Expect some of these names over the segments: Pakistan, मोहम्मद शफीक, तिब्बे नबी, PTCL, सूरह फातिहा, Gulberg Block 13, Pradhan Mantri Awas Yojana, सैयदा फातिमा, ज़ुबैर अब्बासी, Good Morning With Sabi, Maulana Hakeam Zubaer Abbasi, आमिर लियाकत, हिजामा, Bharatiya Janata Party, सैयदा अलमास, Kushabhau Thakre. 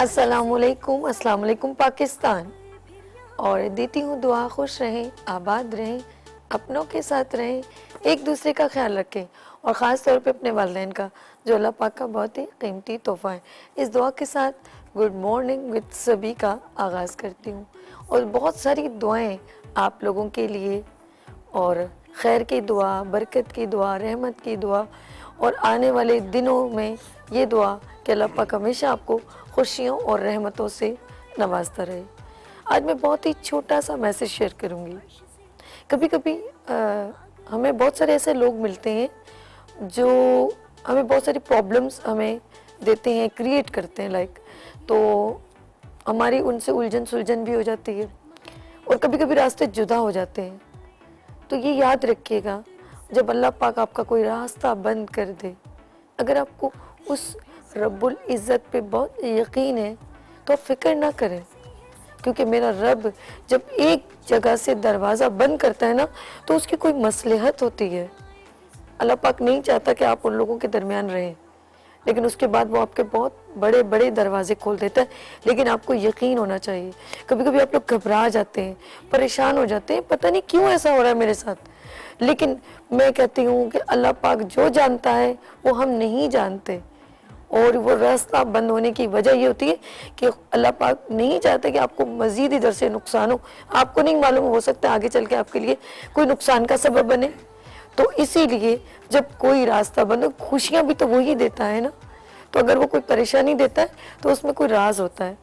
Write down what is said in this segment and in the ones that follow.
अस्सलामुअलैकुम, अस्सलामुअलैकुम पाकिस्तान। और देती हूँ दुआ, खुश रहें, आबाद रहें, अपनों के साथ रहें, एक दूसरे का ख्याल रखें और ख़ास तौर पे अपने वालिदैन का, जो अल्लाह पाक का बहुत ही कीमती तोहफ़ा है। इस दुआ के साथ गुड मॉर्निंग विद सभी का आगाज़ करती हूँ और बहुत सारी दुआएं आप लोगों के लिए, और खैर की दुआ, बरकत की दुआ, रहमत की दुआ, और आने वाले दिनों में ये दुआ कि अल्लाह पाक हमेशा आपको खुशियों और रहमतों से नवाजता रहे। आज मैं बहुत ही छोटा सा मैसेज शेयर करूँगी। कभी कभी हमें बहुत सारे ऐसे लोग मिलते हैं जो हमें बहुत सारी प्रॉब्लम्स हमें देते हैं, क्रिएट करते हैं, लाइक तो हमारी उनसे उलझन सुलझन भी हो जाती है और कभी कभी रास्ते जुदा हो जाते हैं। तो ये याद रखिएगा, जब अल्लाह पाक आपका कोई रास्ता बंद कर दे, अगर आपको उस रब्बुल इज़्ज़त पे बहुत यकीन है तो फ़िक्र ना करें, क्योंकि मेरा रब जब एक जगह से दरवाज़ा बंद करता है ना तो उसकी कोई मसलहत होती है। अल्लाह पाक नहीं चाहता कि आप उन लोगों के दरमियान रहें, लेकिन उसके बाद वो आपके बहुत बड़े बड़े दरवाजे खोल देता है, लेकिन आपको यकीन होना चाहिए। कभी कभी आप लोग घबरा जाते हैं, परेशान हो जाते हैं, पता नहीं क्यों ऐसा हो रहा है मेरे साथ, लेकिन मैं कहती हूँ कि अल्लाह पाक जो जानता है वो हम नहीं जानते, और वो रास्ता बंद होने की वजह ये होती है कि अल्लाह पाक नहीं चाहते कि आपको मज़ीद इधर से नुकसान हो। आपको नहीं मालूम, हो सकता है आगे चल के आपके लिए कोई नुकसान का सबब बने। तो इसीलिए जब कोई रास्ता बंद हो, खुशियाँ भी तो वही देता है ना, तो अगर वो कोई परेशानी देता है तो उसमें कोई राज होता है।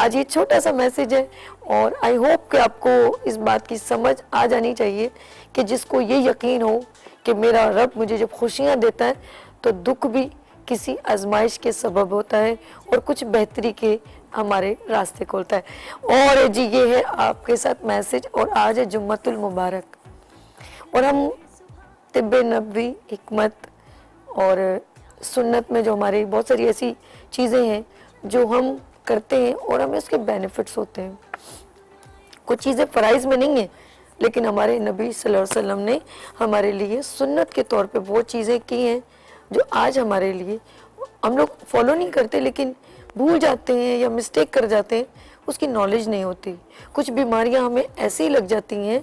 आज ये छोटा सा मैसेज है और आई होप कि आपको इस बात की समझ आ जानी चाहिए कि जिसको ये यकीन हो कि मेरा रब मुझे जब खुशियाँ देता है तो दुख भी किसी आजमाइश के सबब होता है और कुछ बेहतरी के हमारे रास्ते खोलता है। और जी ये है आपके साथ मैसेज, और आज है जुम्मतुल मुबारक और हम तिब्बे नबवी, हिकमत और सुन्नत में जो हमारी बहुत सारी ऐसी चीज़ें हैं जो हम करते हैं और हमें उसके बेनिफिट्स होते हैं। कुछ चीज़ें फ़राइज़ में नहीं है, लेकिन हमारे नबी सल्लल्लाहु अलैहि वसल्लम ने हमारे लिए सुन्नत के तौर पे वो चीज़ें की हैं जो आज हमारे लिए, हम लोग फॉलो नहीं करते लेकिन भूल जाते हैं या मिस्टेक कर जाते हैं, उसकी नॉलेज नहीं होती। कुछ बीमारियां हमें ऐसी लग जाती हैं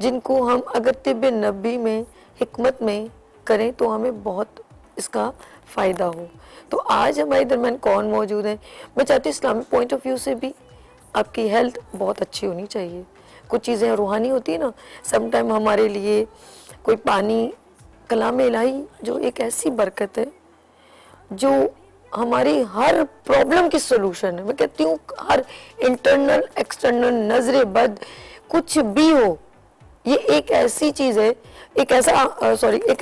जिनको हम अगर तिब्बे नबी में, हिकमत में करें तो हमें बहुत इसका फ़ायदा हो। तो आज हमारे दरम्यान कौन मौजूद है? मैं चाहती हूँ इस्लामिक पॉइंट ऑफ व्यू से भी आपकी हेल्थ बहुत अच्छी होनी चाहिए। कुछ चीज़ें रूहानी होती है ना, समटाइम हमारे लिए कोई पानी, कलाम इलाही जो एक ऐसी बरकत है जो हमारी हर प्रॉब्लम की सलूशन है। मैं कहती हूँ हर इंटरनल, एक्सटर्नल, नजर बद कुछ भी हो, ये एक ऐसी चीज़ है, एक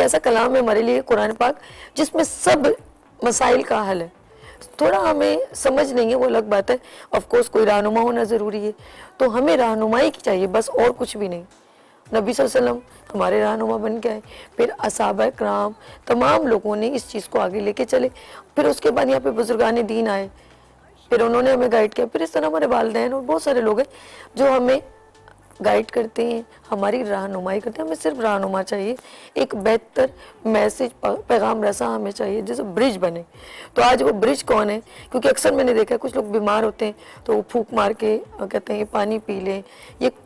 ऐसा कलाम है हमारे लिए कुरान पाक जिसमें सब मसाइल का हल है। थोड़ा हमें समझ नहीं है वो अलग बात है, ऑफ कोर्स कोई रहनुमा होना ज़रूरी है, तो हमें रहनुमाई की चाहिए बस और कुछ भी नहीं। नबी सल्लल्लाहु अलैहि वसल्लम हमारे रहनुमा बन के आए, फिर असहाबा कराम, तमाम लोगों ने इस चीज़ को आगे लेके चले, फिर उसके बाद यहाँ पे बुजुर्गान दीन आए, फिर उन्होंने हमें गाइड किया, फिर इस तरह हमारे वालिदैन और बहुत सारे लोग हैं जो हमें गाइड करते हैं, हमारी रहनुमाई करते हैं। हमें सिर्फ रहनुमा चाहिए, एक बेहतर मैसेज, पैगाम रसा हमें चाहिए जैसे ब्रिज बने। तो आज वो ब्रिज कौन है? क्योंकि अक्सर मैंने देखा है कुछ लोग बीमार होते हैं तो फूंक मार के कहते हैं ये पानी पी लें, ये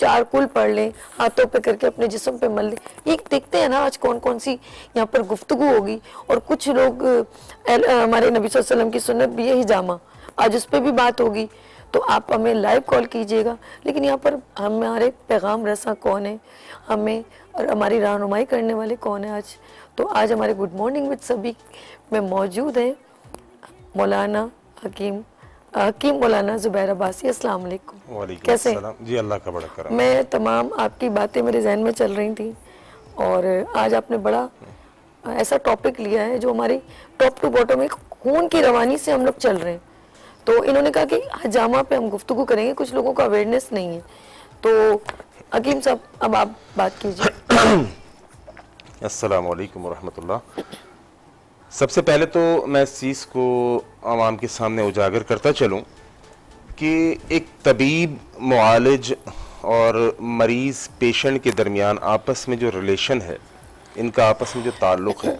चार कुल पढ़ लें, हाथों पे करके अपने जिस्म पे मल लें। ये देखते हैं ना आज कौन कौन सी यहाँ पर गुफ्तगू होगी। और कुछ लोग हमारे नबी सल्लल्लाहु अलैहि वसल्लम की सुन्नत भी है हिजामा, आज उस पर भी बात होगी। तो आप हमें लाइव कॉल कीजिएगा, लेकिन यहाँ पर हमारे पैगाम रसा कौन है, हमें और हमारी रहनुमाई करने वाले कौन है आज? तो आज हमारे गुड मॉर्निंग विद सभी में मौजूद हैं मौलाना हकीम मौलाना ज़ुबैर अब्बासी। अस्सलाम वालेकुम, कैसे हैं जी? अल्लाह का बड़ा करम। मैं तमाम आपकी बातें मेरे जहन में चल रही थी और आज आपने बड़ा ऐसा टॉपिक लिया है जो हमारी टॉप टू बॉटम में खून की रवानी से हम लोग चल रहे हैं। तो इन्होंने कहा कि हजामा पे हम गुफ्तगू करेंगे, कुछ लोगों को अवेयरनेस नहीं है। तो हकीम साहब अब आप बात कीजिए। अस्सलाम वालेकुम रहमतुल्लाह। सबसे पहले तो मैं इस चीज़ को आवाम के सामने उजागर करता चलूं कि एक तबीब, मुआलिज और मरीज़, पेशेंट के दरमियान आपस में जो रिलेशन है, इनका आपस में जो ताल्लुक़ है,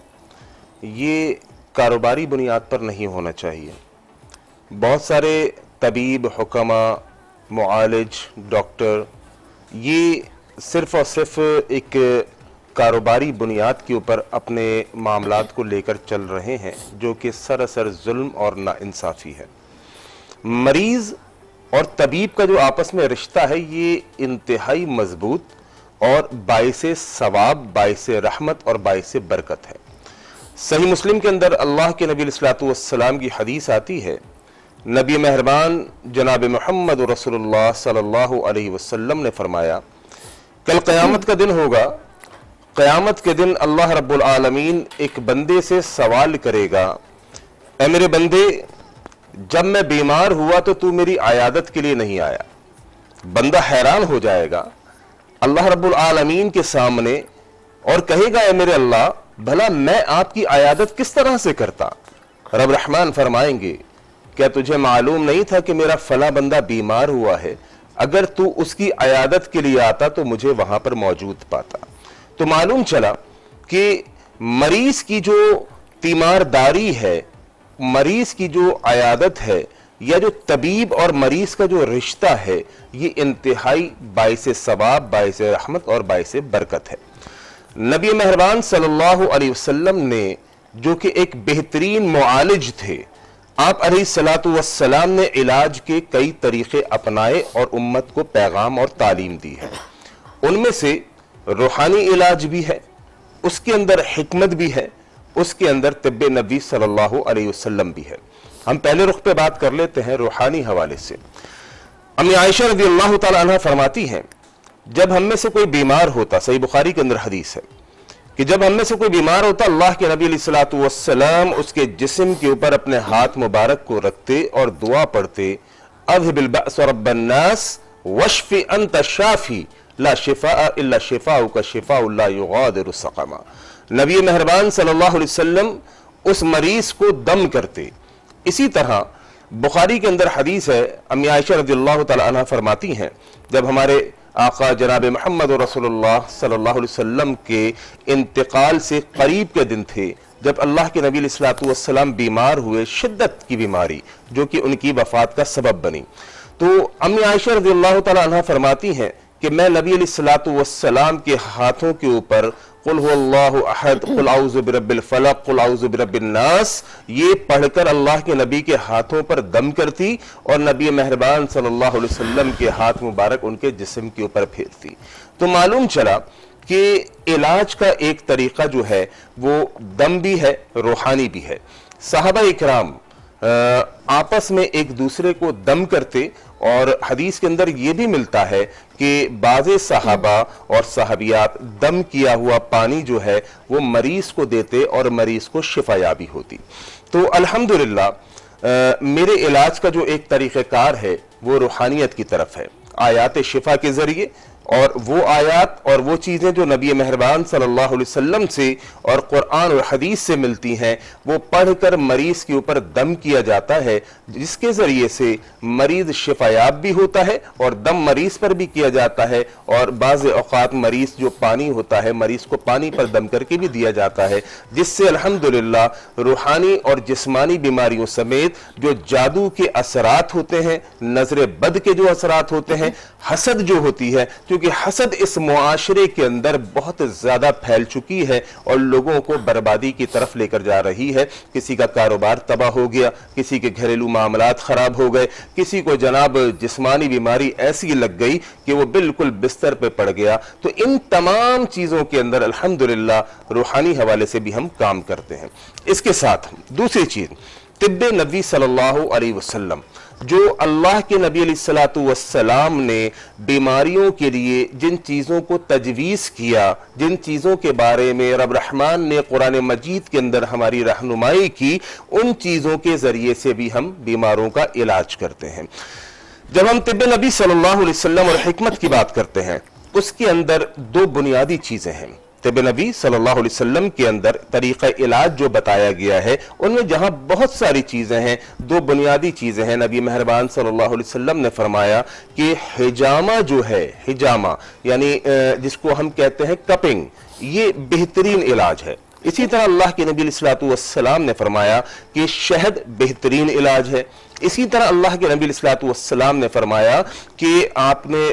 ये कारोबारी बुनियाद पर नहीं होना चाहिए। बहुत सारे तबीब, हुक्मा, मुआलिज, डॉक्टर ये सिर्फ़ और सिर्फ एक कारोबारी बुनियाद के ऊपर अपने मामलात को लेकर चल रहे हैं, जो कि सरासर जुल्म और नाइंसाफ़ी है। मरीज़ और तबीब का जो आपस में रिश्ता है ये इंतहाई मजबूत और बाइसे सवाब, बाइसे रहमत और बाइसे बरकत है। सही मुस्लिम के अंदर अल्लाह के नबी अलैहिस्सलातु वस्सलाम की हदीस आती है, नबी मेहरबान जनाब मोहम्मद रसूलुल्लाह सल्लल्लाहु अलैहि वसल्लम ने फरमाया, कल क़यामत का दिन होगा, क़यामत के दिन अल्लाह रब्बुल आलमीन एक बंदे से सवाल करेगा, ए मेरे बंदे जब मैं बीमार हुआ तो तू मेरी आयादत के लिए नहीं आया। बंदा हैरान हो जाएगा अल्लाह रब्बुल आलमीन के सामने और कहेगा, ए मेरे अल्लाह भला मैं आपकी आयादत किस तरह से करता। रब रहमान फरमाएंगे, क्या तुझे मालूम नहीं था कि मेरा फला बंदा बीमार हुआ है, अगर तू उसकी आयादत के लिए आता तो मुझे वहां पर मौजूद पाता। तो मालूम चला कि मरीज की जो तीमारदारी है, मरीज की जो आयादत है या जो तबीब और मरीज का जो रिश्ता है ये इंतहाई बाइसे सवाब, बाइसे रहमत और बाइसे बरकत है। नबी मेहरबान सल्लल्लाहु अलैहि वसल्लम ने जो कि एक बेहतरीन मुआलिज थे, आप अलैहिस्सलातु वस्सलाम ने इलाज के कई तरीक़े अपनाए और उम्मत को पैगाम और तालीम दी है। उनमें से रूहानी इलाज भी है, उसके अंदर हिकमत भी है, उसके अंदर तिब्बे नबी सल्लल्लाहु अलैहि वसल्लम भी है। हम पहले रुख पे बात कर लेते हैं रूहानी हवाले से। अम्मी आयशा रज़ियल्लाहु ताला अन्हा फरमाती हैं, जब हम में से कोई बीमार होता, सही बुखारी के अंदर हदीस है कि जब हम में से कोई बीमार होता अल्लाह के नबी अलैहिस्सलातु वस्सलाम उसके जिस्म के ऊपर अपने हाथ मुबारक को रखते और दुआ पढ़ते, अज़हिबिल बअस रब्बन्नास वश्फ़ि अंत शाफ़ी ला शिफ़ाअ इल्ला शिफ़ाउका शिफ़ाउन ला युगादिरु सक़मा। नबी मेहरबान सल्लल्लाहु अलैहि वसल्लम उस मरीज़ को दम करते। इसी तरह बुखारी के अंदर हदीस है, अम्मी आयशा रज़ियल्लाहु ताला अन्हा फरमाती हैं, जब हमारे आका जनाब मोहम्मद रसूलुल्लाह सल्लल्लाहु अलैहि वसल्लम के इंतकाल से करीब के दिन थे, जब अल्लाह के नबी अलैहिस्सलातु वस्सलाम बीमार हुए, शिद्दत की बीमारी जो कि उनकी वफ़ात का सबब बनी, तो अम्मी आयशा रज़ियल्लाहु ताला अन्हा फरमाती हैं कि मैं नबी अलैहिस्सलातु वस्सलाम के हाथों के ऊपर कुल हुवल्लाहु अहद, कुल औज़ु बिरब्बिल फलक, कुल औज़ु बिरब्बिन नास ये पढ़कर अल्लाह के नबी के हाथों पर दम करती और नबी मेहरबान सल्लल्लाहु अलैहि वसल्लम के हाथ मुबारक उनके जिस्म के ऊपर फेरती। तो मालूम चला कि इलाज का एक तरीक़ा जो है वो दम भी है, रूहानी भी है। सहाबा इकराम आपस में एक दूसरे को दम करते और हदीस के अंदर ये भी मिलता है कि बाज़े सहाबा और सहाबियात दम किया हुआ पानी जो है वो मरीज़ को देते और मरीज़ को शिफायाबी होती। तो अल्हम्दुलिल्लाह मेरे इलाज का जो एक तरीक़ेकार है वो रूहानियत की तरफ है, आयात शिफा के ज़रिए, और वो आयात और वो चीज़ें जो नबी मेहरबान सल्लल्लाहु अलैहि वसल्लम से और क़ुरान और हदीस से मिलती हैं वो पढ़कर मरीज़ के ऊपर दम किया जाता है, जिसके ज़रिए से मरीज़ शिफायाब भी होता है और दम मरीज़ पर भी किया जाता है और बाज़ औक़ात मरीज़ जो पानी होता है मरीज़ को पानी पर दम करके भी दिया जाता है, जिससे अल्हम्दुलिल्लाह रूहानी और जिस्मानी बीमारियों समेत जो जादू के असरात होते हैं, नज़र बद के जो असरात होते हैं, हसद जो होती है, क्योंकि हसद इस मुआशरे के अंदर बहुत ज़्यादा फैल चुकी है और लोगों को बर्बादी की तरफ लेकर जा रही है। किसी का कारोबार तबाह हो गया, किसी के घरेलू मामलात ख़राब हो गए, किसी को जनाब जिस्मानी बीमारी ऐसी लग गई कि वो बिल्कुल बिस्तर पे पड़ गया। तो इन तमाम चीज़ों के अंदर अल्हम्दुलिल्लाह रूहानी हवाले से भी हम काम करते हैं। इसके साथ दूसरी चीज़ तिब्बे नबी सल्लल्लाहु अलैहि वसल्लम, जो अल्लाह के नबी अलैहिस्सलातु वस्सलाम ने बीमारियों के लिए जिन चीज़ों को तजवीज़ किया, जिन चीज़ों के बारे में रब रहमान ने कुरान मजीद के अंदर हमारी रहनुमाई की, उन चीज़ों के ज़रिए से भी हम बीमारों का इलाज करते हैं। जब हम तिब्बे नबी सल्लल्लाहु अलैहि वसल्लम और हिकमत की बात करते हैं, उसके अंदर दो बुनियादी चीज़ें हैं। तिब्बे नबी सल्लल्लाहु अलैहि वसल्लम के अंदर तरीक़ा इलाज जो बताया गया है उनमें जहाँ बहुत सारी चीज़ें हैं, दो बुनियादी चीज़ें हैं। नबी मेहरबान सल्लल्लाहु अलैहि वसल्लम ने फरमाया कि हिजामा जो है, हिजामा यानी जिसको हम कहते हैं कपिंग, ये बेहतरीन इलाज है इसी तरह अल्लाह के नबी अलैहिस्सलाम ने फरमाया कि शहद बेहतरीन इलाज है। इसी तरह अल्लाह के नबी अलैहिस्सलाम ने फरमाया कि आपने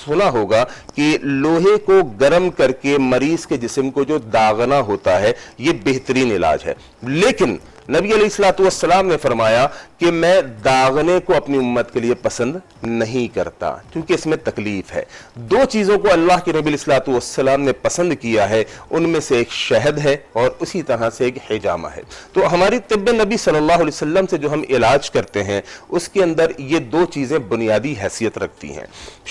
सुना होगा कि लोहे को गर्म करके मरीज के जिस्म को जो दागना होता है ये बेहतरीन इलाज है। लेकिन नबी अलैहिस्सलाम ने फरमाया कि मैं दागने को अपनी उम्मत के लिए पसंद नहीं करता क्योंकि इसमें तकलीफ है। दो चीज़ों को अल्लाह के नबी अलैहिस्सलाम ने पसंद किया है, उनमें से एक शहद है और उसी तरह से एक हिजामा है। तो हमारी तिब्बे नबी सल्लल्लाहु अलैहि वसल्लम से जो हम इलाज करते हैं उसके अंदर ये दो चीज़ें बुनियादी हैसियत रखती हैं।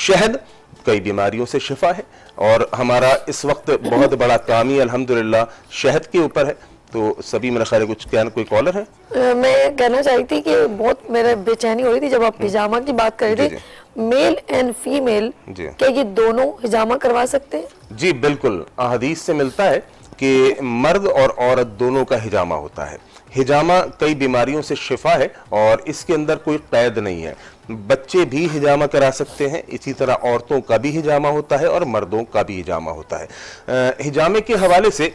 शहद कई बीमारियों से शिफा है और हमारा इस वक्त बहुत बड़ा काम ही अल्हम्दुलिल्लाह शहद के ऊपर है। तो सभी मेरा ख्याल कुछ कहना, कोई कॉलर है? मैं कहना चाहती थी कि बहुत मेरा बेचैनी हो रही थी जब आप हिजामा की बात कर रहे थे। मेल एंड फीमेल क्या ये दोनों हिजामा करवा सकते हैं? जी बिल्कुल, अहदीस से मिलता है कि मर्द और औरत दोनों का हिजामा होता है। हिजामा कई बीमारियों से शिफा है और इसके अंदर कोई कैद नहीं है। बच्चे भी हिजामा करा सकते हैं, इसी तरह औरतों का भी हिजामा होता है और मर्दों का भी हिजामा होता है। हिजामे के हवाले से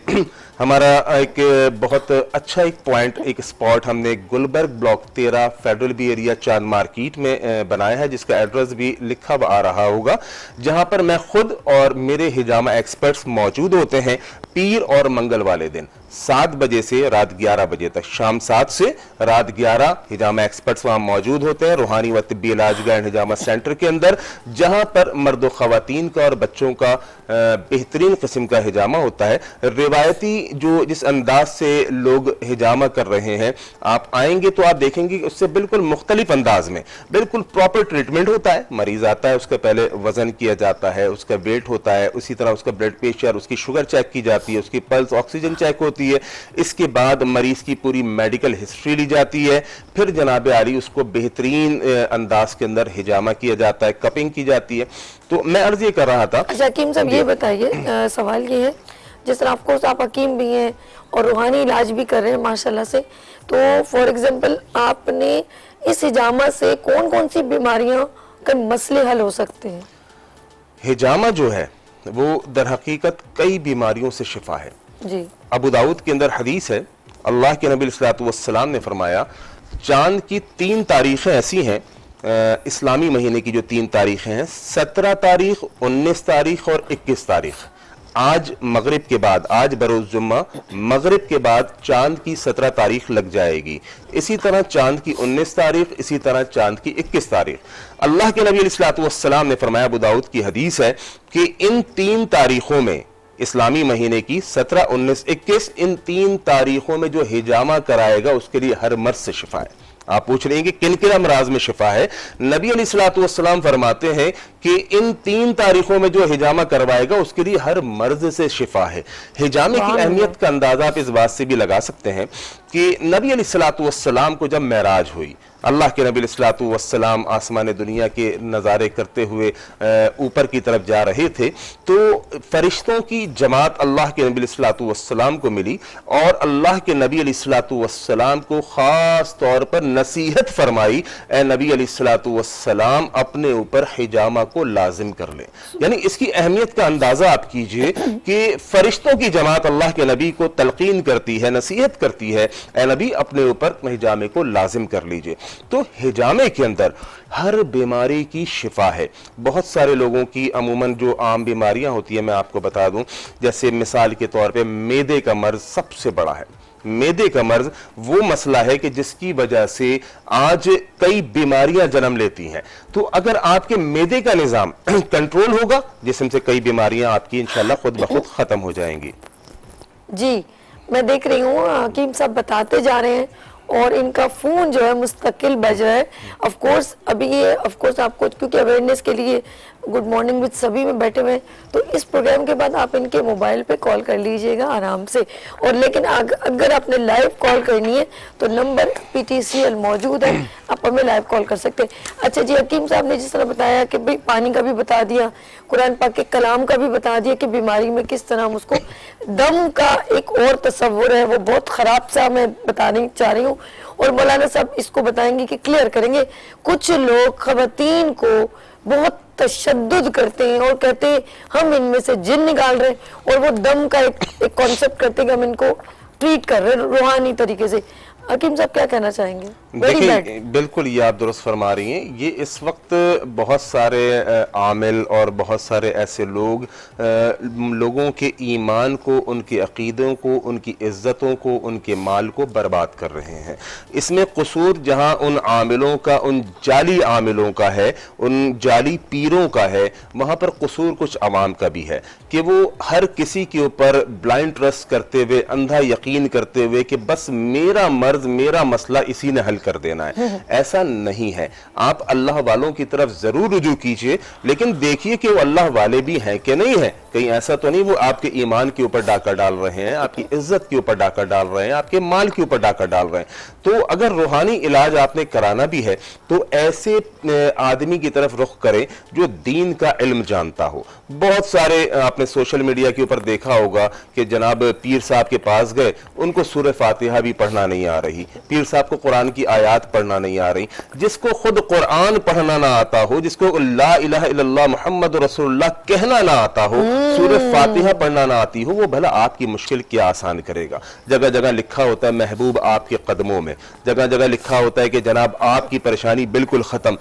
हमारा एक बहुत अच्छा एक पॉइंट, एक स्पॉट हमने Gulberg block 13 federal B area Chand market में बनाया है जिसका एड्रेस भी लिखा आ रहा होगा, जहां पर मैं खुद और मेरे हिजामा एक्सपर्ट्स मौजूद होते हैं पीर और मंगल वाले दिन 7 बजे से रात 11 बजे तक। शाम 7 से रात 11 हिजामा एक्सपर्ट्स वहाँ मौजूद होते हैं रूहानी व तिब्बी इलाज गाह हिजामा सेंटर के अंदर, जहाँ पर मर्द ख़वातीन का और बच्चों का बेहतरीन किस्म का हिजामा होता है। रिवायती जो जिस अंदाज से लोग हिजामा कर रहे हैं आप आएंगे तो आप देखेंगे उससे बिल्कुल मुख्तलिफ अंदाज में बिल्कुल प्रॉपर ट्रीटमेंट होता है। मरीज़ आता है, उसका पहले वज़न किया जाता है, उसका वेट होता है, उसी तरह उसका ब्लड प्रेशर, उसकी शुगर चेक की जाती है, उसकी पल्स ऑक्सीजन चेक होती है। इसके बाद मरीज की पूरी मेडिकल हिस्ट्री ली जाती है, फिर जनाब आली उसको बेहतरीन अंदाज के अंदर हिजामा किया जाता है, कपिंग की जाती है। तो मैं अर्ज ये कर रहा था हकीम साहब, ये बताइए सवाल ये है जिस तरह आप हकीम भी हैं और रूहानी इलाज भी कर रहे हैं माशाल्लाह से, तो फॉर एग्जांपल आपने इस हिजामा से कौन कौन सी बीमारियों के मसले हल हो सकते हैं? हिजामा जो है वो दर हकीकत कई बीमारियों से शिफा है। जी अबू दाऊद के अंदर हदीस है, अल्लाह के नबी अलैहिस्सलाम ने फरमाया चांद की 3 तारीखें ऐसी हैं इस्लामी महीने की जो 3 तारीखें हैं 17 तारीख, 19 तारीख और 21 तारीख। आज मगरिब के बाद, आज बरोज़ जुम्मा मगरिब के बाद चांद की 17 तारीख लग जाएगी, इसी तरह चांद की 19 तारीख, इसी तरह चांद की 21 तारीख। अल्लाह के नबी अलैहिस्सलाम ने फरमाया, अबू दाऊद की हदीस है कि इन 3 तारीखों में इस्लामी महीने की 17, 19, 21 इन 3 तारीखों में जो हिजामा कराएगा उसके लिए हर मर्ज से शिफा है। आप पूछ रहे हैं कि किन किन अमराज में शिफा है? नबी अलैहिस्सलाम फरमाते हैं कि इन 3 तारीखों में जो हिजामा करवाएगा उसके लिए हर मर्ज से शिफा है। हिजामे की अहमियत का अंदाजा आप इस बात से भी लगा सकते हैं कि नबी अलैहिस्सलाम को जब मेराज हुई, अल्लाह के नबी अलैहिस्सलाम आसमान दुनिया के नज़ारे करते हुए ऊपर की तरफ जा रहे थे तो फरिश्तों की जमात अल्लाह के नबी अलैहिस्सलाम को मिली और अल्लाह के नबी अलैहिस्सलाम को ख़ास तौर पर नसीहत फरमाई, ए नबी अलैहिस्सलाम अपने ऊपर हिजामा को लाजिम कर लें। यानी इसकी अहमियत का अंदाज़ा आप कीजिए कि फरिश्तों की जमात अल्लाह के नबी को तलकीन करती है, नसीहत करती है, ए नबी अपने ऊपर हिजामे को लाजिम कर लीजिए। तो हिजामे के अंदर हर बीमारी की शिफा है। बहुत सारे लोगों की अमूमन जो आम बीमारियां होती है मैं आपको बता दूं, जैसे मिसाल के तौर पे मेदे का मर्ज सबसे बड़ा है। मेदे का मर्ज वो मसला है कि जिसकी वजह से आज कई बीमारियां जन्म लेती हैं। तो अगर आपके मेदे का निज़ाम कंट्रोल होगा जिसम से कई बीमारियां आपकी इंशाल्लाह खुद ब खुद ख़त्म हो जाएंगी। जी मैं देख रही हूँ हकीम साहब बताते जा रहे हैं और इनका फ़ोन जो है मुस्तकिल बज रहा है। ऑफ कोर्स अभी ये ऑफ कोर्स आपको क्योंकि अवेयरनेस के लिए गुड मॉर्निंग विद सभी में बैठे हुए हैं तो इस प्रोग्राम के बाद आप इनके मोबाइल पे कॉल कर लीजिएगा आराम से। और लेकिन अगर आपने लाइव कॉल करनी है तो नंबर PTCL मौजूद है, आप हमें लाइव कॉल कर सकते हैं। अच्छा जी हकीम साहब ने जिस तरह बताया कि भाई पानी का भी बता दिया, कुरान पाक के कलाम का भी बता दिया कि बीमारी में किस तरह हम उसको दम का एक और तस्वुर है वो बहुत ख़राब सा मैं बताने चाह रही हूँ और मौलाना साहब इसको बताएंगे कि क्लियर करेंगे। कुछ लोग ख़वातीन को बहुत तशद्दुद करते हैं और कहते हैं हम इनमें से जिन निकाल रहे हैं, और वो दम का एक कॉन्सेप्ट करते हैं कि हम इनको ट्रीट कर रहे हैं रूहानी तरीके से। हकीम साहब क्या कहना चाहेंगे? देखिए बिल्कुल ये आप दुरुस्त फरमा रही हैं। ये इस वक्त बहुत सारे आमिल और बहुत सारे ऐसे लोग लोगों के ईमान को, उनके अक़ीदों को, उनकी इज़्ज़तों को, उनके माल को बर्बाद कर रहे हैं। इसमें कसूर जहां उन आमिलों का, उन जाली आमिलों का है, उन जाली पीरों का है, वहां पर कसूर कुछ आवाम का भी है कि वो हर किसी के ऊपर ब्लाइंड ट्रस्ट करते हुए, अंधा यकीन करते हुए कि बस मेरा मेरा मसला इसी ने हल कर देना है। ऐसा नहीं है। आप अल्लाह वालों की तरफ जरूर रुजू कीजिए, लेकिन देखिए कि वो अल्लाह वाले भी हैं कि नहीं है। कहीं ऐसा तो नहीं वो आपके ईमान के ऊपर डाका डाल रहे हैं, आपकी इज्जत के ऊपर डाका डाल रहे हैं, आपके माल के ऊपर डाका डाल रहे हैं। तो अगर रूहानी इलाज आपने कराना भी है तो ऐसे आदमी की तरफ रुख करें जो दीन का इल्म जानता हो। बहुत सारे आपने सोशल मीडिया के ऊपर देखा होगा कि जनाब पीर साहब के पास गए, उनको सूरह फातिहा भी पढ़ना नहीं आ रही, पीर साहब को कुरान की आयत पढ़ना नहीं आ रही। जिसको खुद कुरान पढ़ना ना आता हो, जिसको ला इलाहा इल्लल्लाह मुहम्मद रसूलुल्लाह कहना ना आता हो, सूरह फातिहा पढ़ना ना आती हो, वो भला आपकी मुश्किल क्या आसान करेगा। जगह जगह लिखा होता है महबूब आपके कदमों में, जगह जगह लिखा होता है कि जनाब आपकी परेशानी बिल्कुल खत्म।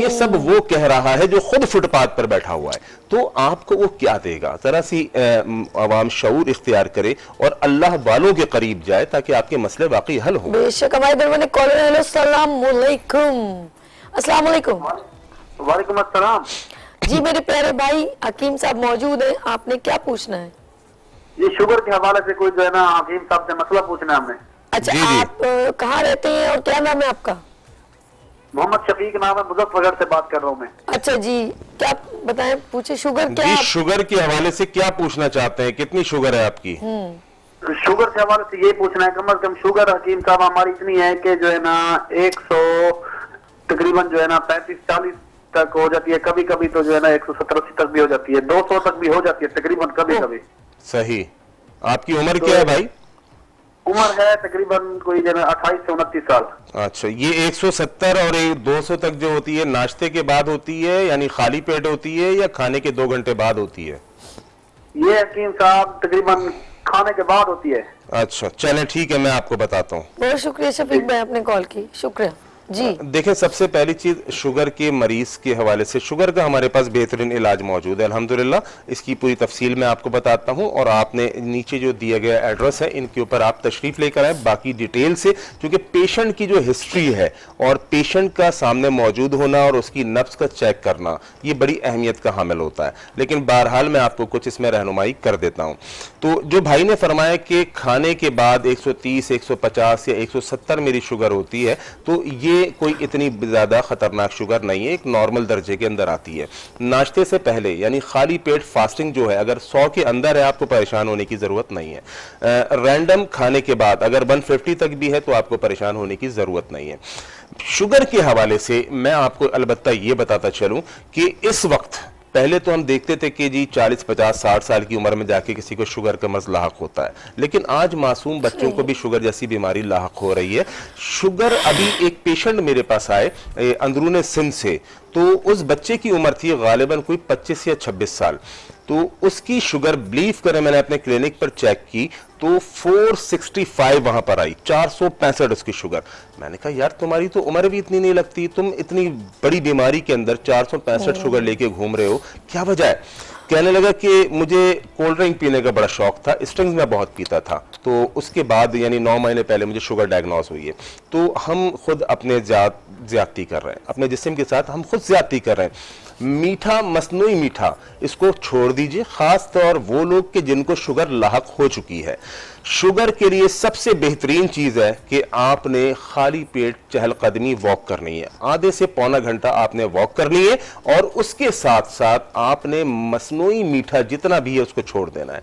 ये सब वो कह रहा है जो खुद फुटपाथ पर बैठा हुआ है। तो आपको वो क्या देगा? जरा सी आवाम शऊर इख्तियार करे और अल्लाह वालों के करीब जाए ताकि आपके मसले वाकई हल हो। बेशक हमारे दरबाने कॉलर हेलो अस्सलाम वालेकुम। वालेकुम अस्सलाम। जी मेरे प्यारे भाई हकीम साहब मौजूद हैं, आपने क्या पूछना है? ये शुगर के हवाले से कोई जो है ना हकीम साहब से मसला पूछना है हमें। अच्छा जी, आप कहाँ रहते हैं और क्या नाम है आपका? मोहम्मद शफीक नाम है, मुजफ्फरगढ़ से बात कर रहा हूँ मैं। अच्छा जी क्या बताएं, पूछे शुगर क्या? शुगर के हवाले से क्या पूछना चाहते हैं? कितनी शुगर है आपकी? शुगर के हवाले से ये पूछना है, कम अज कम शुगर हकीम साहब हमारी इतनी है कि जो है ना 100 तकरीबन जो है ना 35-40 तक हो जाती है, कभी कभी तो जो है ना 170 तक भी हो जाती है, 200 तक भी हो जाती है तकरीबन कभी कभी। सही। आपकी उम्र क्या है भाई? उम्र है तकरीबन कोई 28 से 29 साल। अच्छा, ये 170 और 200 तक जो होती है नाश्ते के बाद होती है, यानी खाली पेट होती है, या खाने के 2 घंटे बाद होती है? ये हकीम साहब तकरीबन खाने के बाद होती है। अच्छा चले ठीक है, मैं आपको बताता हूँ। बहुत शुक्रिया शफीक भाई, आपने कॉल की, शुक्रिया जी। देखिए सबसे पहली चीज़ शुगर के मरीज़ के हवाले से, शुगर का हमारे पास बेहतरीन इलाज मौजूद है अल्हम्दुलिल्लाह। इसकी पूरी तफसील मैं आपको बताता हूँ, और आपने नीचे जो दिया गया एड्रेस है इनके ऊपर आप तशरीफ़ लेकर आए बाकी डिटेल से, क्योंकि पेशेंट की जो हिस्ट्री है और पेशेंट का सामने मौजूद होना और उसकी नब्ज़ का चेक करना, ये बड़ी अहमियत का हामिल होता है। लेकिन बहरहाल मैं आपको कुछ इसमें रहनुमाई कर देता हूँ। तो जो भाई ने फरमाया कि खाने के बाद 130, 150 या 170 मेरी शुगर होती है, तो ये कोई इतनी ज़्यादा ख़तरनाक शुगर नहीं है, एक नॉर्मल दर्जे के अंदर आती है। नाश्ते से पहले यानी खाली पेट फास्टिंग जो है अगर 100 के अंदर है आपको परेशान होने की ज़रूरत नहीं है। रैंडम खाने के बाद अगर 150 तक भी है तो आपको परेशान होने की ज़रूरत नहीं है। शुगर के हवाले से मैं आपको अलबत्ता ये बताता चलूँ कि इस वक्त पहले तो हम देखते थे कि जी 40, 50, 60 साल की उम्र में जाके किसी को शुगर का मर्ज़ लाहक होता है, लेकिन आज मासूम बच्चों को भी शुगर जैसी बीमारी लाहक हो रही है। शुगर अभी एक पेशेंट मेरे पास आए अंदरूने सिंध से, तो उस बच्चे की उम्र थी गालिबन कोई 25 या 26 साल। तो उसकी शुगर बिलीव करें मैंने अपने क्लिनिक पर चेक की तो 465 वहाँ पर आई, 465 उसकी शुगर। मैंने कहा यार तुम्हारी तो उम्र भी इतनी नहीं लगती, तुम इतनी बड़ी बीमारी के अंदर 465 शुगर लेके घूम रहे हो, क्या वजह है? कहने लगा कि मुझे कोल्ड ड्रिंक पीने का बड़ा शौक था, स्ट्रिंग्स में बहुत पीता था, तो उसके बाद यानी 9 महीने पहले मुझे शुगर डायग्नोज हुई है। तो हम खुद अपने ज्यादती कर रहे हैं, अपने जिस्म के साथ हम खुद ज्यादती कर रहे हैं। मीठा, मसनूई मीठा इसको छोड़ दीजिए, ख़ास तौर वो लोग के जिनको शुगर लाहक हो चुकी है। शुगर के लिए सबसे बेहतरीन चीज़ है कि आपने खाली पेट चहलकदमी वॉक करनी है, आधे से पौना घंटा आपने वॉक करनी है, और उसके साथ साथ आपने मसनूई मीठा जितना भी है उसको छोड़ देना है।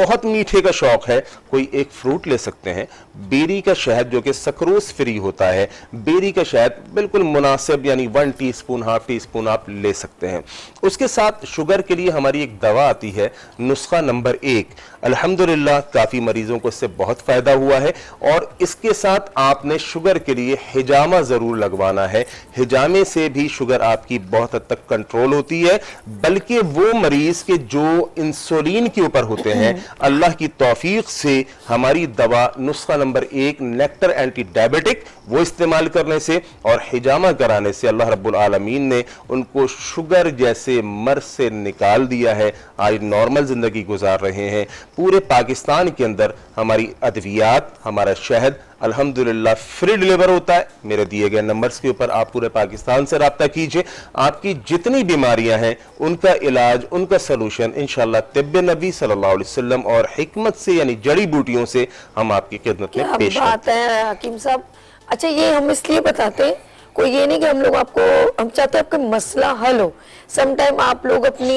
बहुत मीठे का शौक है, कोई एक फ्रूट ले सकते हैं, बेरी का शहद जो कि सक्रोज फ्री होता है, बेरी का शहद बिल्कुल मुनासिब यानी 1 टीस्पून, ½ टीस्पून आप ले सकते हैं। सकते हैं। उसके साथ शुगर के लिए हमारी एक दवा आती है नुस्खा नंबर 1। अल्हम्दुलिल्लाह काफ़ी मरीज़ों को इससे बहुत फ़ायदा हुआ है। और इसके साथ आपने शुगर के लिए हिजामा ज़रूर लगवाना है। हिजामे से भी शुगर आपकी बहुत हद तक कंट्रोल होती है। बल्कि वो मरीज़ के जो इंसुलिन के ऊपर होते हैं, अल्लाह की तौफीक से हमारी दवा नुस्खा नंबर 1 नेक्टर एंटी डायबिटिक वो इस्तेमाल करने से और हिजामा कराने से अल्लाह रब्बुल आलमीन ने उनको शुगर जैसे मर्ज से निकाल दिया है। आज नॉर्मल ज़िंदगी गुजार रहे हैं। पूरे पाकिस्तान के अंदर हमारी अद्वियात, हमारा शहद अल्हम्दुलिल्लाह फ्री डिलीवर होता है। मेरे दिए गए नंबर्स के ऊपर आप पूरे पाकिस्तान से रब्ता कीजिए। आपकी जितनी बीमारियां हैं उनका इलाज, उनका सलूशन इंशाल्लाह तिब्बे नबी सल्लल्लाहु अलैहि वसल्लम और हिकमत से यानी जड़ी बूटियों से हम आपकी खिदमत में पेश आते हैं। हकीम साहब, अच्छा ये हम इसलिए बताते हैं, कोई ये नहीं कि हम लोग आपको, हम चाहते हैं आपका मसला हल हो। समटाइम आप लोग अपनी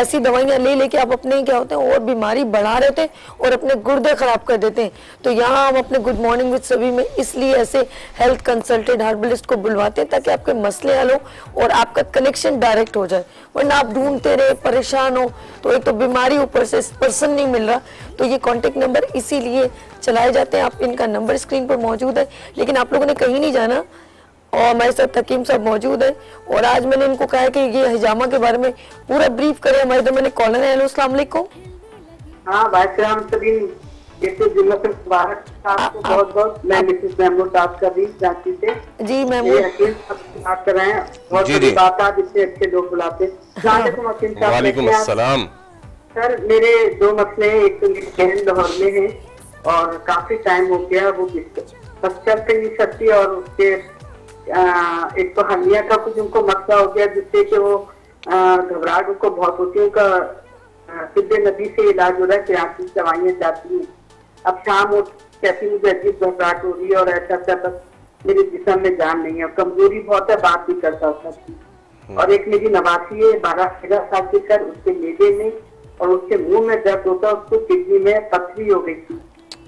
ऐसी दवाइयाँ ले लेके आप अपने क्या होते हैं और बीमारी बढ़ा रहे होते हैं और अपने गुर्दे ख़राब कर देते हैं। तो यहाँ हम अपने गुड मॉर्निंग विद सभी में इसलिए ऐसे हेल्थ कंसल्टेंट हर्बलिस्ट को बुलवाते हैं ताकि आपके मसले हल हो और आपका कनेक्शन डायरेक्ट हो जाए। वरना आप ढूंढते रहे, परेशान हो, तो एक तो बीमारी ऊपर से पर्सन नहीं मिल रहा। तो ये कॉन्टेक्ट नंबर इसीलिए चलाए जाते हैं। आप इनका नंबर स्क्रीन पर मौजूद है, लेकिन आप लोगों ने कहीं नहीं जाना और हमारे साथ हकीम साहब मौजूद हैं। और आज मैंने इनको कहा कि ये हिजामा के बारे में पूरा ब्रीफ करें। हमारे इधर मैंने कॉलर है। हेलो, अस्सलाम वालेकुम। हां भाई, सलाम सभी जैसे जिला से मुबारक साहब को बहुत-बहुत। मैं मिसेस महमूद साहब का भी जाती से जी महमूद हकीम साहब बात कर रहे हैं। बहुत बात आप इससे अच्छे लोग बुलाते। अस्सलाम वालेकुम हकीम साहब। वालेकुम अस्सलाम। सर मेरे दो मसले हैं, एक तो मेरी बहन लाहौर में है और काफी टाइम हो गया, वो बिस्तर पे नहीं सकती और उसके एक तो हर्निया का कुछ उनको मसला हो गया जिससे कि वो घबराहट उनको बहुत होती है। उनका तिब्बे नबी से इलाज हो रहा है, कराची दवाइयाँ जाती हैं। अब शाम हो कहती मुझे अजीब घबराहट हो रही है और ऐसा ऐसा बस मेरे जिस्म में जान नहीं है, कमजोरी बहुत है, बात नहीं करता उसका। और एक मेरी नवासी है 12-13 साल की सर, उसके मेदे में और उसके मुँह में दर्द होता है, उसको किडनी में पथरी हो गई थी।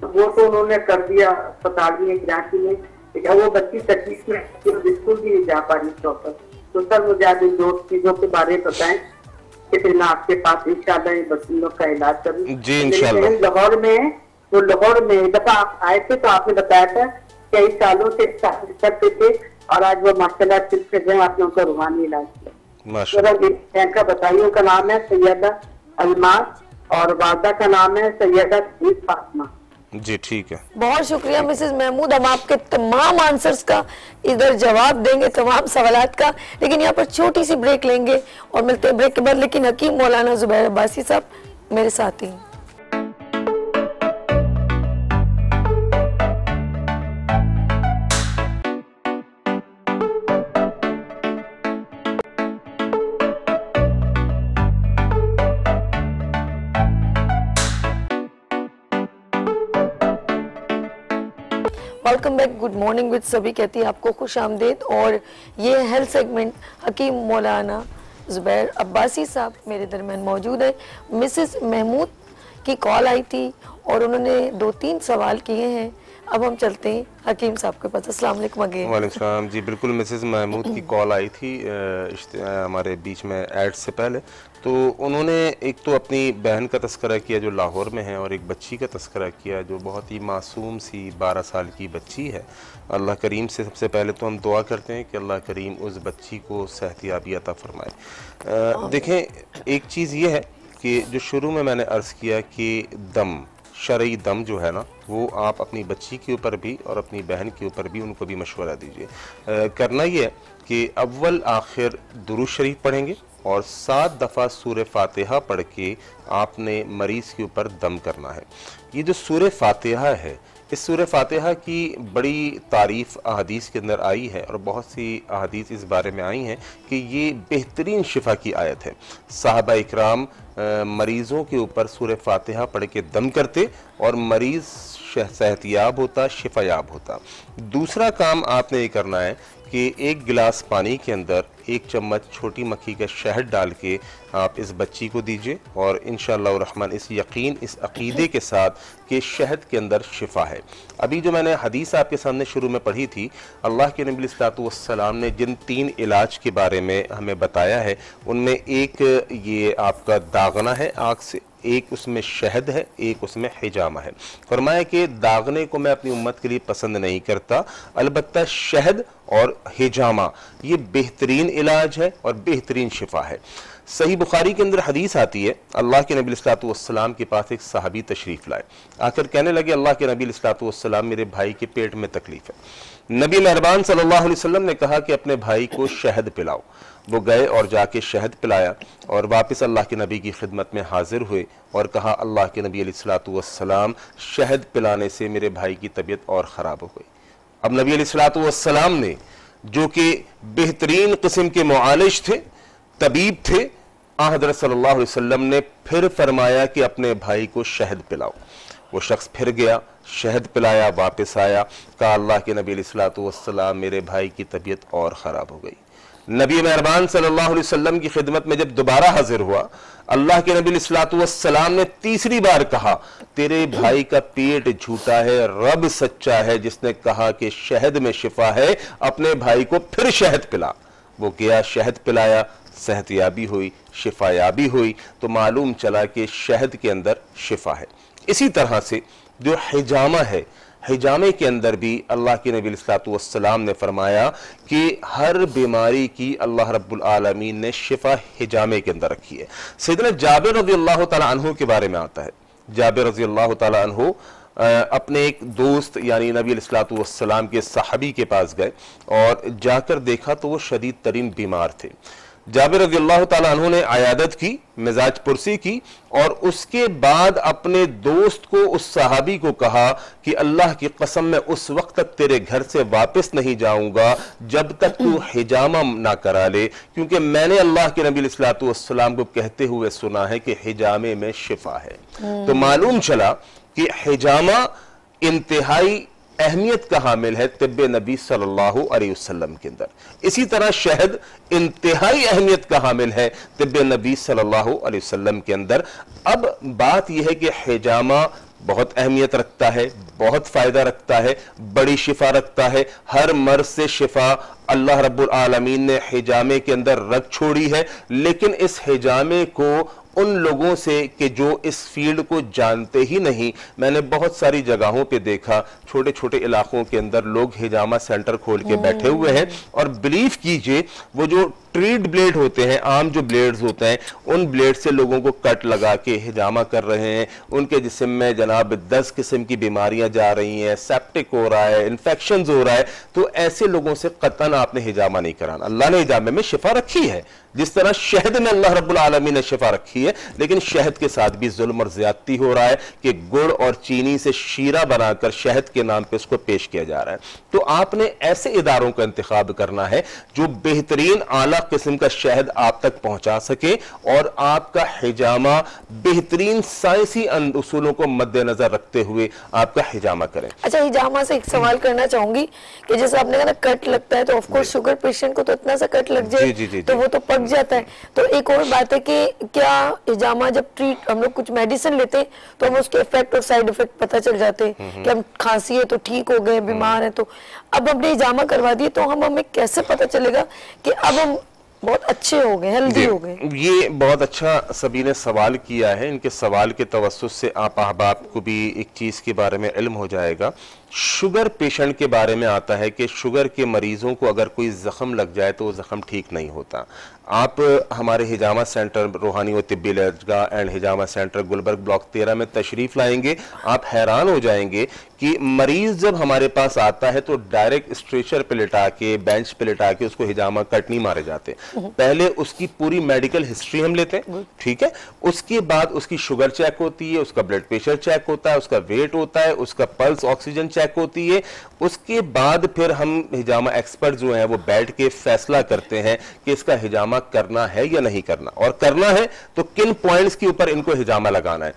वो तो उन्होंने कर दिया अस्पताल में कराची में, वो बच्ची तकलीफ में बिल्कुल भी नहीं जा पा रही प्रॉपर। तो सर मुझे आप इन दो चीजों के बारे में बताएं कि फिर मैं आपके पास इंशाल्लाह बच्ची लोग का इलाज करूँ जी। इंशाल्लाह लाहौर में है, वो लाहौर में बता आप आए थे तो आपने बताया था कई सालों से करते थे और आज वो माशाल्लाह ठीक से गए, आपने उनका रूहानी इलाज किया। तो बताइए, उनका नाम है सैयदा अलमास और वादा का नाम है सैयदा फातिमा जी। ठीक है, बहुत शुक्रिया मिसेस महमूद। हम आपके तमाम आंसर्स का इधर जवाब देंगे, तमाम सवालात का। लेकिन यहाँ पर छोटी सी ब्रेक लेंगे और मिलते हैं ब्रेक के बाद। लेकिन हकीम मौलाना जुबैर अब्बासी साहब मेरे साथ ही। Welcome back, good morning with सभी कहती है आपको खुश आमदेद। और ये हेल्थ सेगमेंट हकीम मौलाना जुबैर अब्बासी साहब मेरे दरमियान मौजूद है। मिसेस महमूद की कॉल आई थी और उन्होंने 2-3 सवाल किए हैं। अब हम चलते हैं हकीम साहब के पास। अस्सलाम वालेकुम अगेन। वालेकुम सलाम जी। बिल्कुल मिसेस महमूद की कॉल आई थी हमारे बीच में एड से पहले, तो उन्होंने एक तो अपनी बहन का तस्करा किया जो लाहौर में है और एक बच्ची का तस्करा किया जो बहुत ही मासूम सी 12 साल की बच्ची है। अल्लाह करीम से सबसे पहले तो हम दुआ करते हैं कि अल्लाह करीम उस बच्ची को सेहतयाबी अता फरमाए। देखें, एक चीज़ ये है कि जो शुरू में मैंने अर्ज़ किया कि दम, शरई दम जो है ना, वो आप अपनी बच्ची के ऊपर भी और अपनी बहन के ऊपर भी, उनको भी मशवरा दीजिए। करना ये है कि अव्वल आखिर दुरूद शरीफ पढ़ेंगे और 7 दफ़ा सूरह फातिहा पढ़ के आपने मरीज़ के ऊपर दम करना है। ये जो सूरह फातिहा है, इस सूरह फातिहा की बड़ी तारीफ़ अहादीस के अंदर आई है और बहुत सी अहादीस इस बारे में आई हैं कि ये बेहतरीन शिफा की आयत है। साहबा इकराम मरीज़ों के ऊपर सूरह फातिहा पढ़ के दम करते और मरीज़ सेहतयाब होता, शिफायाब होता। दूसरा काम आपने ये करना है कि एक गिलास पानी के अंदर एक चम्मच छोटी मक्खी का शहद डाल के आप इस बच्ची को दीजिए और इंशाअल्लाह रहमान इस यकीन, इस अक़ीदे के साथ कि शहद के अंदर शिफा है। अभी जो मैंने हदीस आपके सामने शुरू में पढ़ी थी, अल्लाह के नबी अलैहिस्सलाम ने जिन तीन इलाज के बारे में हमें बताया है उनमें एक ये आपका दागना है आग से, एक उसमें शहद है, एक उसमें हिजामा है। फरमाया कि दागने को मैं अपनी उम्मत के लिए पसंद नहीं करता, अलबत्ता शहद और हिजामा ये बेहतरीन इलाज है और बेहतरीन शिफा है। सही बुखारी के अंदर हदीस आती है, अल्लाह के नबी सल्लल्लाहु अलैहि वसल्लम के पास एक सहाबी तशरीफ़ लाए, आकर कहने लगे अल्लाह के नबी सल्लल्लाहु अलैहि वसल्लम मेरे भाई के पेट में तकलीफ़ है। नबी मेहरबान सल्लल्लाहु अलैहि वसल्लम ने कहा कि अपने भाई को शहद पिलाओ। वो गए और जाके शहद पिलाया और वापस अल्लाह के नबी की खिदमत में हाजिर हुए और कहा अल्लाह के नबी अलैहिस्सलातु वस्सलाम शहद पिलाने से मेरे भाई की तबीयत और ख़राब हो गई। अब नबी अलैहिस्सलातु वस्सलाम ने जो कि बेहतरीन किस्म के मुआलिज थे, तबीब थे, हज़रत सल्लल्लाहु अलैहि वसल्लम ने फिर फरमाया कि अपने भाई को शहद पिलाओ। वो शख्स फिर गया, शहद पिलाया, वापस आया, कहा अल्लाह के नबी अलैहिस्सलातु वस्सलाम मेरे भाई की तबीयत और ख़राब हो गई। नबी मेहरबान सल्लल्लाहु अलैहि वसल्लम की खिदमत में जब दोबारा हाजिर हुआ, अल्लाह के नबी अलैहिस्सलातु वस्सलाम ने तीसरी बार कहा तेरे भाई का पेट झूठा है, रब सच्चा है जिसने कहा कि शहद में शिफा है, अपने भाई को फिर शहद पिला। वो गया, शहद पिलाया, सेहतयाबी हुई, शिफायाबी हुई, तो मालूम चला कि शहद के अंदर शिफा है। इसी तरह से जो हिजामा है, हिजामे के अंदर भी अल्लाह के नबी अलैहिस्सलातु वस्सलाम ने फरमाया कि हर बीमारी की अल्लाह रब्बुल आलमीन ने शिफा हिजामे के अंदर रखी है। सैयदना जाबिर रज़ियल्लाहु तआला अन्हु के बारे में आता है, जाबिर रज़ियल्लाहु तआला अन्हु अपने एक दोस्त यानी नबी अलैहिस्सलातु वस्सलाम के सहाबी के पास गए और जाकर देखा तो वो शदीद तरीन बीमार थे। जाबिर रज़ियल्लाहु ताला अन्हु ने आयादत की, मिजाज पुरसी की और उसके बाद अपने दोस्त को, उस सहाबी को कहा कि अल्लाह की कसम मैं उस वक्त तक तेरे घर से वापस नहीं जाऊंगा जब तक तू हिजामा ना करा ले, क्योंकि मैंने अल्लाह के नबी अलैहिस्सलातु वस्सलाम को कहते हुए सुना है कि हिजामे में शिफा है। तो मालूम चला कि हिजामा इंतहाई अहमियत का हामिल है तिब्बे नबी सल्लल्लाहु अलैहि वसल्लम के अंदर। इसी तरह शहद इंतहाई अहमियत का हामिल है तिब्बे नबी सल्लल्लाहु अलैहि वसल्लम के अंदर। अब बात यह है कि हिजामा बहुत अहमियत रखता है, बहुत फ़ायदा रखता है, बड़ी शिफा रखता है। हर मर्ज़ से शिफा अल्लाह रब्बुल आलमीन ने हिजामे के अंदर रख छोड़ी है, लेकिन इस हिजामे को उन लोगों से कि जो इस फील्ड को जानते ही नहीं, मैंने बहुत सारी जगहों पे देखा छोटे छोटे इलाकों के अंदर लोग हिजामा सेंटर खोल के बैठे हुए हैं और बिलीव कीजिए वो जो ट्रेड ब्लेड होते हैं, आम जो ब्लेड्स होते हैं, उन ब्लेड से लोगों को कट लगा के हिजामा कर रहे हैं। उनके जिस्म में जनाब 10 किस्म की बीमारियां जा रही हैं, सेप्टिक हो रहा है, इन्फेक्शन हो रहा है। तो ऐसे लोगों से कतन आपने हिजामा नहीं कराना। अल्लाह ने हिजामे में शिफा रखी है, जिस तरह शहद में अल्लाह रब्बुल आलमीन ने शिफा रखी है, लेकिन शहद के साथ भी जुल्म और ज्यादती हो रहा है कि गुड़ और चीनी से शीरा बनाकर शहद के नाम पे उसको पेश किया जा रहा है। तो आपने ऐसे इदारों का इंतखाब करना है जो बेहतरीन आला किस्म का शहद आप तक पहुंचा सके और आपका हिजामा बेहतरीन साइंसी उसूलों को मद्देनजर रखते हुए आपका हिजामा करें। अच्छा, हिजामा से एक सवाल करना चाहूंगी कि जैसे आपने कहा कट लगता है, तो ऑफकोर्स शुगर पेशेंट को तो इतना सा कट लग जाए तो वो तो जाता है। तो एक और बात है कि क्या हिजामा जब ट्रीट हम लोग कुछ मेडिसिन लेते हैं तो हमें उसके इफेक्ट और साइड इफेक्ट पता चल जाते हैं कि हम खांसी है तो ठीक हो गए, बीमार है तो। अब हमने हिजामा करवा दिए तो हमें कैसे पता चलेगा कि अब हम बहुत अच्छे हो गए, हेल्दी हो गए? ये बहुत अच्छा सभी ने सवाल किया है। इनके सवाल के तवस्सुत से आप अहबाब को भी एक चीज़ के बारे में इल्म हो जाएगा। शुगर पेशेंट के बारे में आता है कि शुगर के मरीज़ों को अगर कोई ज़ख़म लग जाए तो वो ज़ख़म ठीक नहीं होता। आप हमारे हिजामा सेंटर रूहानी व तिब्बी इलाजगाह एंड हिजामा सेंटर गुलबर्ग ब्लॉक 13 में तशरीफ़ लाएंगे, आप हैरान हो जाएंगे कि मरीज़ जब हमारे पास आता है तो डायरेक्ट स्ट्रेचर पे लिटा के, बेंच पे लिटा के उसको हिजामा कट नहीं मारे जाते। पहले उसकी पूरी मेडिकल हिस्ट्री हम लेते हैं, ठीक है, उसके बाद उसकी शुगर चेक होती है, उसका ब्लड प्रेशर चेक होता है, उसका वेट होता है, उसका पल्स ऑक्सीजन चेक होती है। उसके बाद फिर हम हिजामा एक्सपर्ट जो हैं वो बैठ के फैसला करते हैं कि इसका हिजामा करना है या नहीं करना, और करना है तो किन पॉइंट्स के ऊपर इनको हिजामा लगाना है।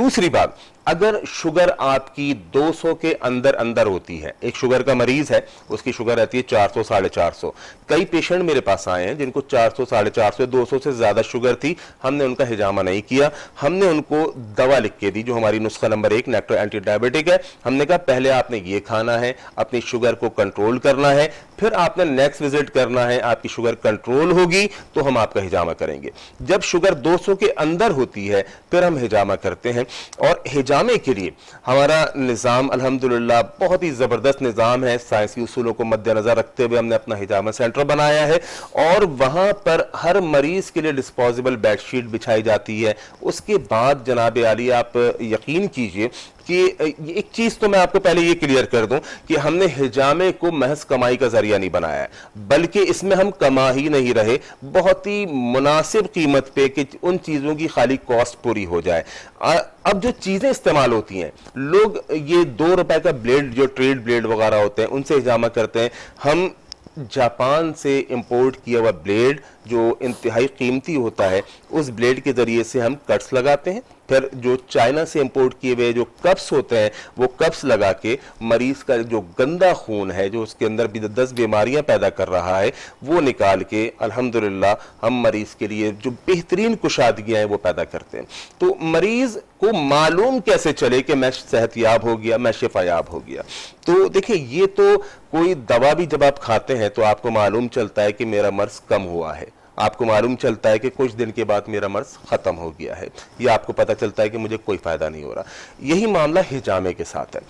दूसरी बात, अगर शुगर आपकी 200 के अंदर अंदर होती है, एक शुगर का मरीज है उसकी शुगर रहती है 400 साढ़े 400, कई पेशेंट मेरे पास आए हैं जिनको 400 साढ़े 400 200 से ज़्यादा शुगर थी, हमने उनका हिजामा नहीं किया, हमने उनको दवा लिख के दी जो हमारी नुस्खा नंबर 1 नेक्ट्रो एंटी डायबिटिक है। हमने कहा पहले आपने ये खाना है, अपनी शुगर को कंट्रोल करना है, फिर आपने नेक्स्ट विजिट करना है, आपकी शुगर कंट्रोल होगी तो हम आपका हिजामा करेंगे। जब शुगर 200 के अंदर होती है फिर हम हिजामा करते हैं और हिजामे के लिए हमारा निज़ाम अल्हम्दुलिल्लाह बहुत ही ज़बरदस्त निज़ाम है। साइंसी उसूलों को मद्देनज़र रखते हुए हमने अपना हिजामा सेंटर बनाया है और वहाँ पर हर मरीज़ के लिए डिस्पोजेबल बेडशीट बिछाई जाती है। उसके बाद जनाब आली आप यकीन कीजिए कि एक चीज़ तो मैं आपको पहले ये क्लियर कर दूं कि हमने हिजामे को महज कमाई का जरिया नहीं बनाया है, बल्कि इसमें हम कमा ही नहीं रहे, बहुत ही मुनासिब कीमत पे कि उन चीज़ों की खाली कॉस्ट पूरी हो जाए। अब जो चीज़ें इस्तेमाल होती हैं, लोग ये 2 रुपए का ब्लेड जो ट्रेड ब्लेड वगैरह होते हैं उनसे हिजामा करते हैं। हम जापान से इंपोर्ट किया हुआ ब्लेड जो इंतहाई कीमती होता है उस ब्लेड के ज़रिए से हम कट्स लगाते हैं, फिर जो चाइना से इंपोर्ट किए हुए जो कप्स होते हैं वो कप्स लगा के मरीज़ का जो गंदा खून है जो उसके अंदर भी 10 बीमारियां पैदा कर रहा है वो निकाल के अल्हम्दुलिल्लाह हम मरीज़ के लिए जो बेहतरीन कुशादगियाँ हैं वो पैदा करते हैं। तो मरीज़ को मालूम कैसे चले कि मैं सेहतयाब हो गया, मैं शिफायाब हो गया। तो देखिए ये तो कोई दवा भी जब आप खाते हैं तो आपको मालूम चलता है कि मेरा मर्ज़ कम हुआ है, आपको मालूम चलता है कि कुछ दिन के बाद मेरा मर्ज़ ख़त्म हो गया है या आपको पता चलता है कि मुझे कोई फ़ायदा नहीं हो रहा। यही मामला हिजामे के साथ है।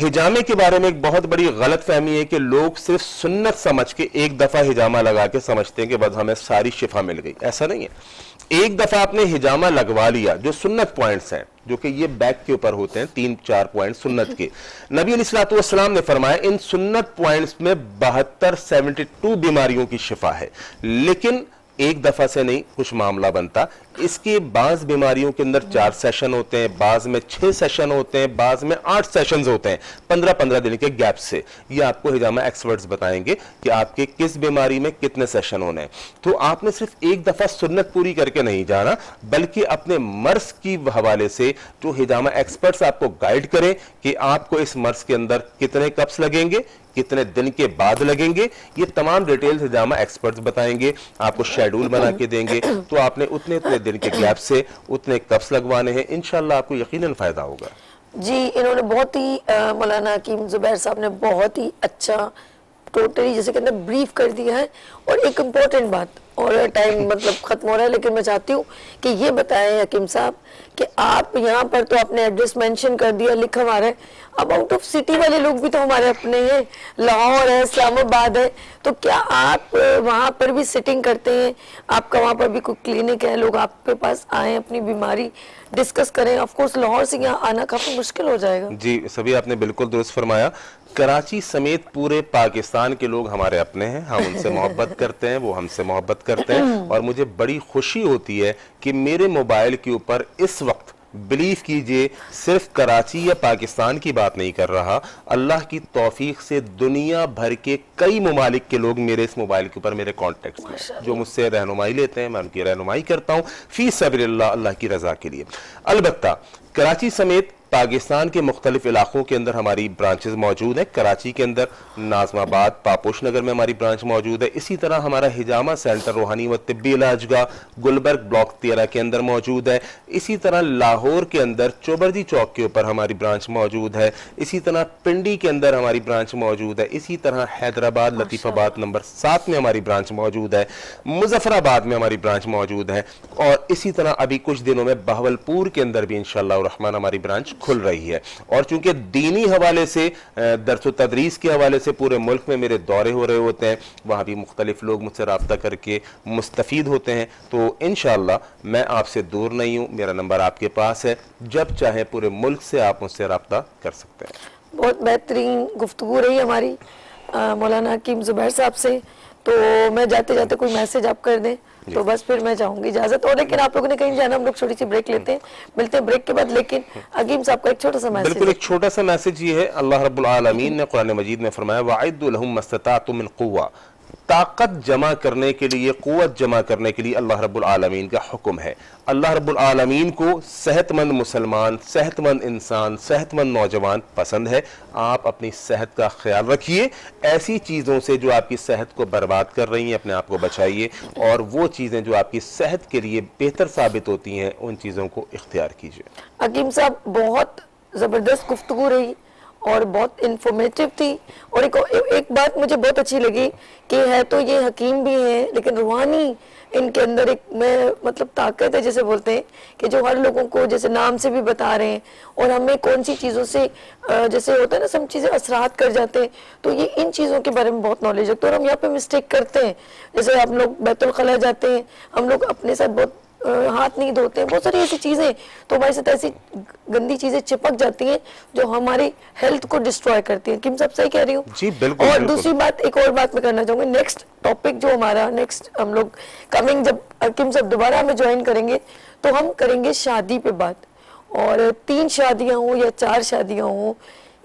हिजामे के बारे में एक बहुत बड़ी गलत फहमी है कि लोग सिर्फ सुन्नत समझ के एक दफ़ा हिजामा लगा के समझते हैं कि बस हमें सारी शिफा मिल गई। ऐसा नहीं है। एक दफ़ा आपने हिजामा लगवा लिया, जो सुन्नत पॉइंट्स हैं जो कि ये बैक के ऊपर होते हैं 3-4 पॉइंट सुन्नत के, नबी अलैहिस्सलातु वस्सलाम ने फरमाया इन सुन्नत पॉइंट्स में 72 बीमारियों की शिफा है। लेकिन एक दफ़ा से नहीं कुछ मामला बनता। इसके बाज़ बीमारियों के अंदर 4 सेशन होते हैं, बाज़ में 6 सेशन होते हैं, बाज़ में 8 सेशंस होते हैं 15-15 दिन के गैप से। ये आपको हिजामा एक्सपर्ट्स बताएंगे कि आपके किस बीमारी में कितने सेशन होने हैं। तो आपने सिर्फ एक दफ़ा सुन्नत पूरी करके नहीं जाना, बल्कि अपने मर्ज़ की हवाले से जो हिजामा एक्सपर्ट्स आपको गाइड करें कि आपको इस मर्ज़ के अंदर कितने कप्स लगेंगे, कितने दिन के बाद लगेंगे, ये तमाम डिटेल्स हिजामा एक्सपर्ट्स बताएंगे, आपको शेड्यूल बना के देंगे। तो आपने उतने उतने दिन के गैप से उतने कप्स लगवाने हैं, इंशाल्लाह आपको यकीनन फ़ायदा होगा। जी, इन्होंने बहुत ही मौलाना हकीम ज़ुबैर साहब ने बहुत ही अच्छा टोटली जैसे कहते हैं ब्रीफ कर दिया है। और एक इम्पॉर्टेंट बात, और टाइम मतलब ख़त्म हो रहा है, लेकिन मैं चाहती हूँ कि ये बताएं हकीम साहब कि आप यहाँ पर तो आपने एड्रेस मेंशन कर दिया, लिखा हमारा है। अब आउट ऑफ सिटी वाले लोग भी तो हमारे अपने हैं, लाहौर है, इस्लामाबाद है, तो क्या आप वहाँ पर भी सिटिंग करते हैं? आपका वहाँ पर भी कोई क्लिनिक है? लोग आपके पास आएँ, अपनी बीमारी डिस्कस करें। ऑफकोर्स लाहौर से यहाँ आना काफ़ी मुश्किल हो जाएगा। जी सभी, आपने बिल्कुल दुरुस्त फरमाया। कराची समेत पूरे पाकिस्तान के लोग हमारे अपने हैं, हम उनसे मोहब्बत करते हैं, वो हमसे मोहब्बत करते हैं। और मुझे बड़ी खुशी होती है कि मेरे मोबाइल के ऊपर इस वक्त, बिलीव कीजिए, सिर्फ कराची या पाकिस्तान की बात नहीं कर रहा, अल्लाह की तौफीक से दुनिया भर के कई ममालिक के लोग मेरे इस मोबाइल के ऊपर मेरे कॉन्टैक्ट्स में, जो मुझसे रहनुमाई लेते हैं, मैं उनकी रहनुमाई करता हूँ फी सबरिल्लाह, अल्लाह की रज़ा के लिए। अलबत्ता कराची समेत पाकिस्तान के मुख्तलिफ इलाकों के अंदर हमारी ब्रांचेज़ मौजूद हैं। कराची के अंदर नाज़माबाद, पापोश नगर में हमारी ब्रांच मौजूद है। इसी तरह हमारा हिजामा सेंटर रूहानी व तिब्बी इलाजगाह गुलबर्ग ब्लॉक 13 के अंदर मौजूद है। इसी तरह लाहौर के अंदर चौबर्जी चौक के ऊपर हमारी ब्रांच मौजूद है। इसी तरह पिंडी के अंदर हमारी ब्रांच मौजूद है। इसी तरह हैदराबाद लतीफ़ाबाद नंबर 7 में हमारी ब्रांच मौजूद है। मुजफ्फराबाद में हमारी ब्रांच मौजूद है। और इसी तरह अभी कुछ दिनों में बहवलपुर के अंदर भी इंशाअल्लाह रहमान हमारी ब्रांच खुल रही है। और चूंकि दीनी हवाले से, दर्स तदरीस के हवाले से पूरे मुल्क में मेरे दौरे हो रहे होते हैं, वहाँ भी मुख्तलिफ लोग मुझसे रब्ता करके मुस्तफ़ीद होते हैं। तो इंशाअल्लाह मैं आपसे दूर नहीं हूँ, मेरा नंबर आपके पास है, जब चाहे पूरे मुल्क से आप मुझसे रब्ता कर सकते हैं। बहुत बेहतरीन गुफ्तगू रही हमारी मौलाना हकीम ज़ुबैर साहब से। तो मैं जाते जाते कोई मैसेज आप कर दें तो बस फिर मैं चाहूंगी इजाजत। और लेकिन आप लोगों ने कहीं जाना, हम लोग छोटी सी ब्रेक लेते हैं, मिलते हैं ब्रेक के बाद। लेकिन हकीम साहब का एक छोटा सा मैसेज, बिल्कुल एक छोटा सा मैसेज ये है, अल्लाह रब्बुल आलमीन ने कुरान मजीद में फरमाया वाइदु लहुम मस्ततातु मिन कुव्वा, ताकत जमा करने के लिए, क़ुव्वत जमा करने के लिए अल्लाह रब्बुल आलमीन का हुक्म है। अल्लाह रब्बुल आलमीन को सेहतमंद मुसलमान, सेहतमंद इंसान, सेहतमंद नौजवान पसंद है। आप अपनी सेहत का ख्याल रखिए, ऐसी चीज़ों से जो आपकी सेहत को बर्बाद कर रही हैं अपने आप को बचाइए, और वो चीज़ें जो आपकी सेहत के लिए बेहतर साबित होती हैं उन चीज़ों को इख्तियार कीजिए। हकीम साहब, बहुत ज़बरदस्त गुफ्तगू रही और बहुत इंफॉर्मेटिव थी। और एक बात मुझे बहुत अच्छी लगी कि है तो ये हकीम भी हैं लेकिन रूहानी इनके अंदर एक मतलब ताकत है, जैसे बोलते हैं कि जो हर लोगों को जैसे नाम से भी बता रहे हैं। और हमें कौन सी चीज़ों से जैसे होता है ना, सब चीज़ें असरात कर जाते हैं, तो ये इन चीज़ों के बारे में बहुत नॉलेज रखते हैं। और हम यहाँ पे मिस्टेक करते हैं, जैसे हम लोग बैतुल खला जाते हैं, हम लोग अपने साथ बहुत हाथ नहीं धोते हैं, बहुत सारी ऐसी चीज़ें, तो हमारे साथ ऐसी गंदी चीज़ें चिपक जाती हैं जो हमारी हेल्थ को डिस्ट्रॉय करती हैं। किम सब सही कह रही हूँ जी, बिल्कुल। और दूसरी बात, एक और बात मैं करना चाहूँगी, नेक्स्ट टॉपिक जो हमारा नेक्स्ट हम लोग कमिंग, जब किम सब दोबारा हमें ज्वाइन करेंगे तो हम करेंगे शादी पे बात। और 3 शादियाँ हों या 4 शादियाँ हों,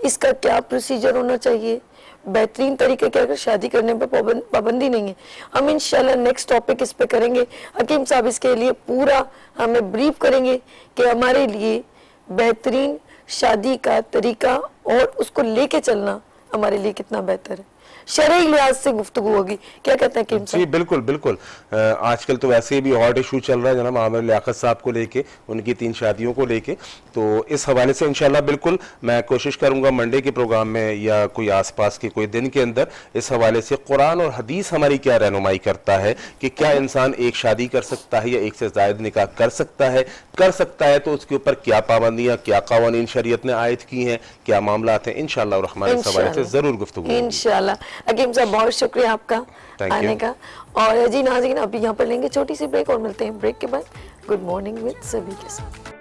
इसका क्या प्रोसीजर होना चाहिए, बेहतरीन तरीके के, अगर शादी करने पर पाबंदी नहीं है। हम इंशाल्लाह नेक्स्ट टॉपिक इस पे करेंगे। हकीम साहब इसके लिए पूरा हमें ब्रीफ करेंगे कि हमारे लिए बेहतरीन शादी का तरीका और उसको लेके चलना हमारे लिए कितना बेहतर है। शरई लिहाज से गुफ्तगू होगी, क्या कहते हैं हकीम साहब? जी बिल्कुल बिल्कुल। आजकल तो वैसे भी हॉट इशू चल रहा है जनाब आमिर लियाकत साहब को लेके, उनकी 3 शादियों को लेके, तो इस हवाले से इंशाल्लाह बिल्कुल मैं कोशिश करूंगा मंडे के प्रोग्राम में या कोई आसपास के कोई दिन के अंदर इस हवाले से कुरान और हदीस हमारी क्या रहनुमाई करता है कि क्या इंसान एक शादी कर सकता है या एक से ज़ायद निकाह कर सकता है, कर सकता है तो उसके ऊपर क्या पाबंदियाँ, क्या कानून शरीयत ने आयद की हैं, क्या मामलात हैं। इंशाल्लाह रहमान इस हवाले से ज़रूर गुफ्तगू इंशाल्लाह। हकीम साहब बहुत शुक्रिया आपका आने का। और जी नाज़रीन, अभी यहाँ पर लेंगे छोटी सी ब्रेक और मिलते हैं ब्रेक के बाद गुड मॉर्निंग विद सभी के साथ।